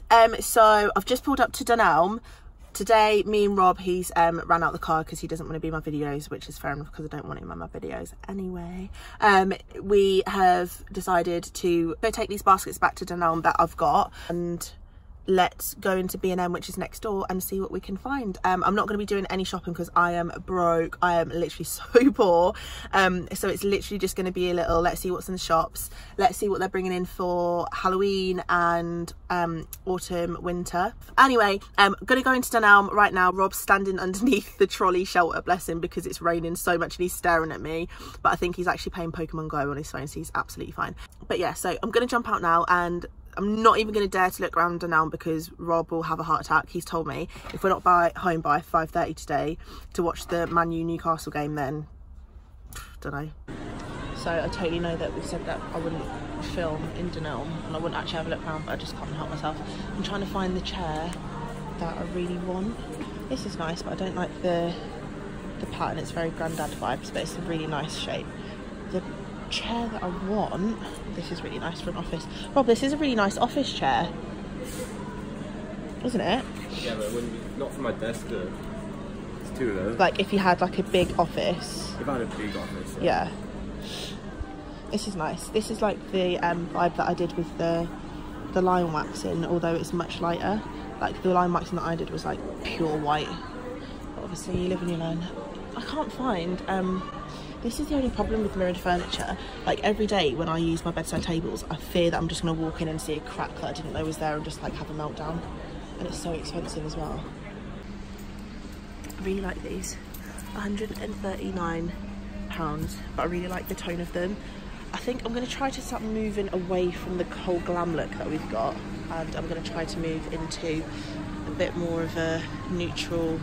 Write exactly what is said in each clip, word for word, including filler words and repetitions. guys. Um, so I've just pulled up to Dunelm. Today, me and Rob, he's um, ran out the car because he doesn't want to be in my videos, which is fair enough because I don't want him in my videos anyway. Um, we have decided to go take these baskets back to Dunelm that I've got, and let's go into B and M, which is next door, and see what we can find. um I'm not going to be doing any shopping because I am broke. I am literally so poor, um so it's literally just going to be a little let's see what's in the shops, let's see what they're bringing in for Halloween and um autumn winter. Anyway, I'm um, gonna go into Dunelm right now. Rob's standing underneath the trolley shelter, bless him, because it's raining so much and he's staring at me, but I think he's actually playing Pokemon Go on his phone, so he's absolutely fine. But yeah, so I'm gonna jump out now, and I'm not even going to dare to look around Dunelm because Rob will have a heart attack. He's told me if we're not by home by five thirty today to watch the Man U Newcastle game, then don't know. So I totally know that we said that I wouldn't film in Dunelm and I wouldn't actually have a look around, but I just can't help myself. I'm trying to find the chair that I really want. This is nice, but I don't like the the pattern. It's very granddad vibes, but it's a really nice shape. The chair that I want, this is really nice for an office. Rob, this is a really nice office chair, isn't it? Yeah, but when you, not for my desk though, it's too low. Like if you had like a big office. If I had a big office. Yeah. Yeah. This is nice. This is like the um, vibe that I did with the the line waxing, although it's much lighter. Like the line waxing that I did was like pure white. But obviously you live and you learn. I can't find um. This is the only problem with mirrored furniture. Like every day when I use my bedside tables, I fear that I'm just gonna walk in and see a crack that I didn't know was there and just like have a meltdown. And it's so expensive as well. I really like these, one hundred and thirty-nine pounds, but I really like the tone of them. I think I'm gonna try to start moving away from the whole glam look that we've got, and I'm gonna try to move into a bit more of a neutral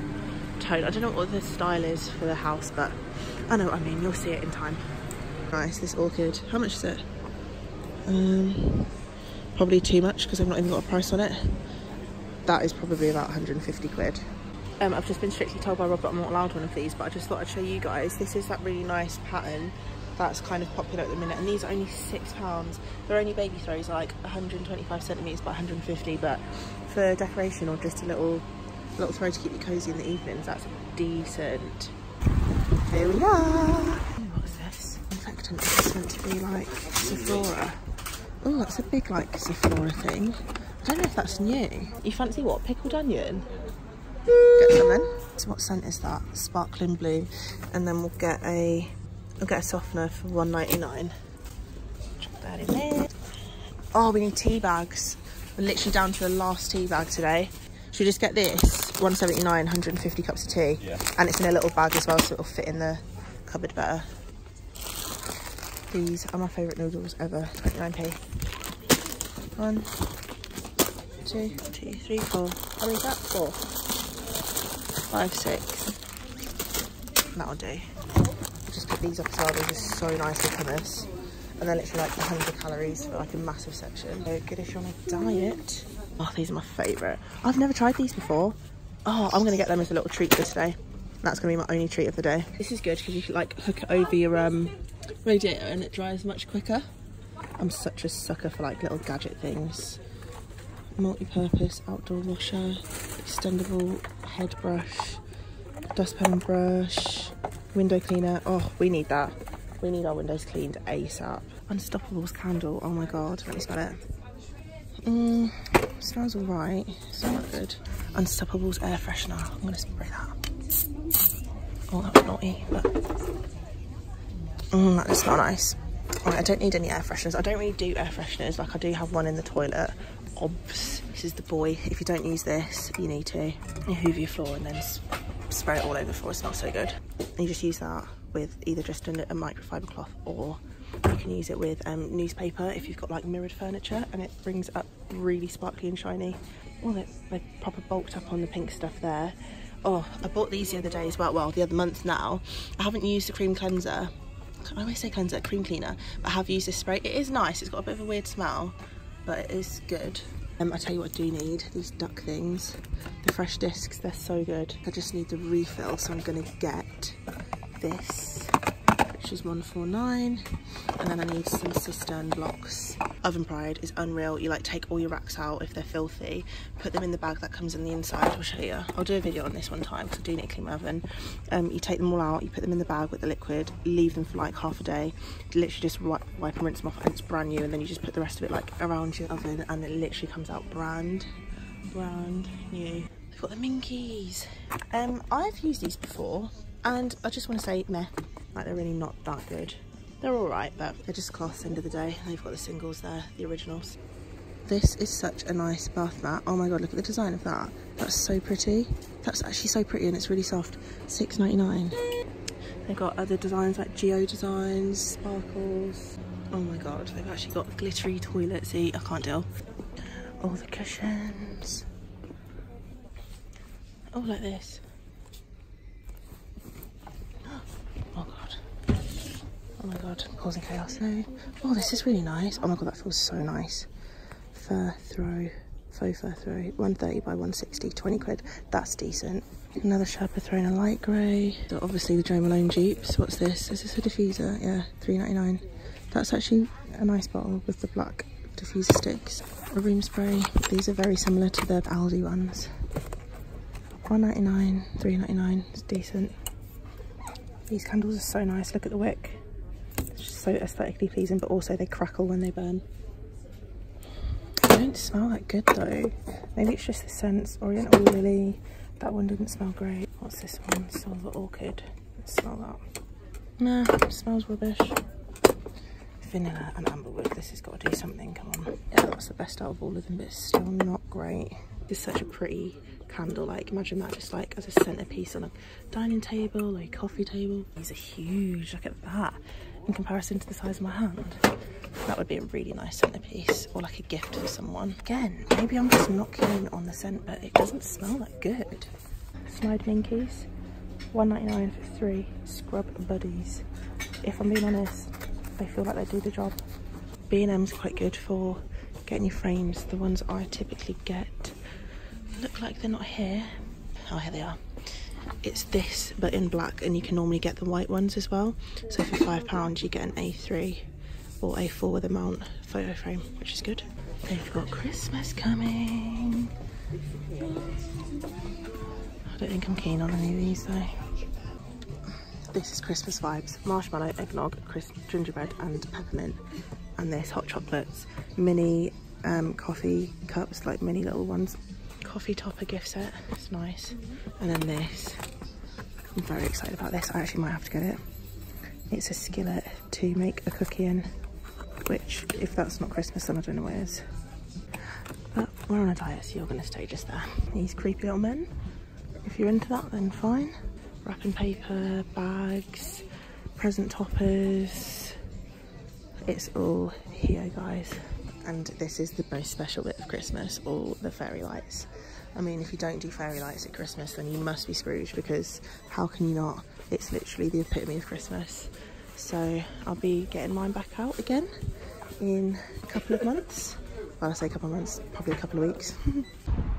tone. I don't know what the style is for the house, but I know what I mean, you'll see it in time. Nice, this orchid. How much is it? Um, probably too much because I've not even got a price on it. That is probably about one hundred and fifty quid. Um, I've just been strictly told by Rob that I'm not allowed one of these, but I just thought I'd show you guys. This is that really nice pattern that's kind of popular at the minute, and these are only six pounds. They're only baby throws, like one hundred and twenty-five centimetres by one hundred and fifty, but for decoration or just a little, little throw to keep you cosy in the evenings, that's decent. Here we are. What's this? Infectant. It's meant to be like Sephora. Oh, that's a big like Sephora thing. I don't know if that's new. You fancy what? Pickled onion? Get some then. So what scent is that? Sparkling blue. And then we'll get a we'll get a softener for one ninety-nine. Chuck that in there. Oh, we need tea bags. We're literally down to the last tea bag today. Should we just get this? one seventy-nine, one hundred and fifty cups of tea. Yeah. And it's in a little bag as well, so it'll fit in the cupboard better. These are my favourite noodles ever. twenty-nine p. One, two, two, three, four. How many is that? Four. Five, six. That'll do. I'll just pick these up as well. These are so nice with hummus. And they're literally like one hundred calories for like a massive section. So good if you're on a diet. Oh, these are my favourite. I've never tried these before. Oh, I'm gonna get them as a little treat for today. That's gonna be my only treat of the day. This is good because you can like hook it over your um, radiator and it dries much quicker. I'm such a sucker for like little gadget things. Multi-purpose outdoor washer, extendable head brush, dustpan and brush, window cleaner. Oh, we need that. We need our windows cleaned ASAP. Unstoppable's candle. Oh my god, let me smell it. Mm, smells alright. It's not good. Unstoppable's air freshener. I'm gonna spray that. Oh, that was naughty, but mm, that does smell nice. Right, I don't need any air fresheners. I don't really do air fresheners. Like I do have one in the toilet. Obs. This is the boy. If you don't use this, you need to. You hoover your floor and then spray it all over the floor. It smells so good. And you just use that with either just a, a microfiber cloth, or you can use it with um, newspaper if you've got like mirrored furniture, and it brings up really sparkly and shiny. Oh, they, they proper bulked up on the pink stuff there. Oh, I bought these the other day as well, well, the other month now. I haven't used the cream cleanser. I always say cleanser, cream cleaner, but I have used this spray. It is nice, it's got a bit of a weird smell, but it is good. Um, I tell you what I do need, these duck things. The fresh discs, they're so good. I just need the refill, so I'm gonna get this, which is one forty-nine, and then I need some cistern blocks Oven Pride is unreal. You like take all your racks out if they're filthy, put them in the bag that comes in the inside. I'll show you. I'll do a video on this one time because I do need to clean my oven. Um, you take them all out, you put them in the bag with the liquid, leave them for like half a day. You literally just wipe, wipe and rinse them off and it's brand new, and then you just put the rest of it like around your oven and it literally comes out brand, brand new. We've got the Minkies. Um, I've used these before and I just want to say meh, like they're really not that good. They're all right, but they're just class end of the day. They've got the singles there, the originals. This is such a nice bath mat. Oh my God, look at the design of that. That's so pretty. That's actually so pretty and it's really soft. six ninety-nine. They've got other designs like geo designs, sparkles. Oh my God, they've actually got the glittery toilet seat. I can't deal. All the cushions. Oh, like this. Oh my God, causing chaos. No. Oh, this is really nice. Oh my God, that feels so nice. Fur throw, faux fur throw, one thirty by one sixty, twenty quid. That's decent. Another Sherpa throw in a light grey. So obviously the Jo Malone dupes. What's this? Is this a diffuser? Yeah, three ninety-nine. That's actually a nice bottle with the black diffuser sticks. A room spray. These are very similar to the Aldi ones. one ninety-nine, three ninety-nine. It's decent. These candles are so nice. Look at the wick. So aesthetically pleasing, but also they crackle when they burn. They don't smell that good though. Maybe it's just the scents. Oriental Lily, that one didn't smell great. What's this one? Silver Orchid. Let's smell that. Nah, it smells rubbish. Vanilla and Amberwood. This has got to do something, come on. Yeah, that's the best out of all of them, but it's still not great. It's such a pretty candle. Like, imagine that just like as a centerpiece on a dining table or a coffee table. These are huge, look at that. In comparison to the size of my hand, that would be a really nice centerpiece or like a gift for someone. Again, maybe I'm just not keen on the scent, but it doesn't smell that good. Snide Minkies, one ninety-nine for three. Scrub Buddies. If I'm being honest, they feel like they do the job. B and M's quite good for getting your frames. The ones I typically get look like they're not here. Oh, here they are. It's this but in black, and you can normally get the white ones as well. So for five pounds you get an A three or A four with a mount photo frame, which is good. They've got Christmas coming. I don't think I'm keen on any of these though. This is Christmas vibes. Marshmallow, eggnog, crisp gingerbread and peppermint. And this hot chocolates, mini um, coffee cups, like mini little ones. Coffee topper gift set, it's nice. And then this, I'm very excited about this. I actually might have to get it. It's a skillet to make a cookie in, which if that's not Christmas then I don't know what it is. But we're on a diet, so you're gonna stay just there. These creepy little men, if you're into that then fine. Wrapping paper, bags, present toppers, it's all here guys. And this is the most special bit of Christmas, all the fairy lights. I mean, if you don't do fairy lights at Christmas, then you must be Scrooge, because how can you not? It's literally the epitome of Christmas. So I'll be getting mine back out again in a couple of months. Well, I say a couple of months, probably a couple of weeks.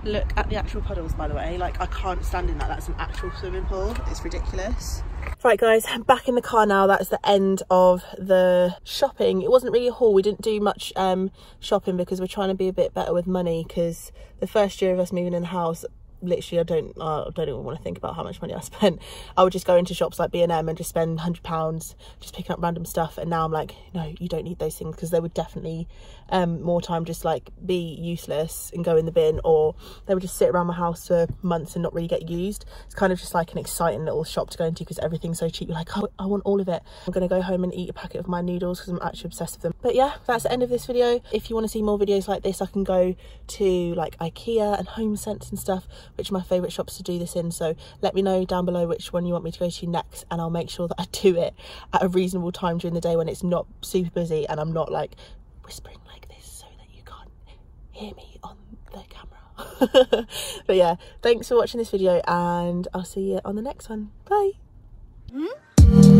Look at the actual puddles, by the way. Like, I can't stand in that. That's an actual swimming pool. It's ridiculous. Right guys, I'm back in the car now. That's the end of the shopping. It wasn't really a haul. We didn't do much um shopping because we're trying to be a bit better with money, because the first year of us moving in the house, literally I don't uh, I don't even want to think about how much money I spent. I would just go into shops like B and M and just spend one hundred pounds just picking up random stuff, and now I'm like, no, you don't need those things, because they would definitely um more time just like be useless and go in the bin, or they would just sit around my house for months and not really get used. It's kind of just like an exciting little shop to go into because everything's so cheap. You're like, oh, I want all of it. I'm gonna go home and eat a packet of my noodles because I'm actually obsessed with them. But yeah, that's the end of this video. If you want to see more videos like this, I can go to like IKEA and HomeSense and stuff, which are my favourite shops to do this in. So let me know down below which one you want me to go to next, and I'll make sure that I do it at a reasonable time during the day when it's not super busy and I'm not like whispering like this so that you can't hear me on the camera. But yeah, thanks for watching this video and I'll see you on the next one. Bye. Mm-hmm.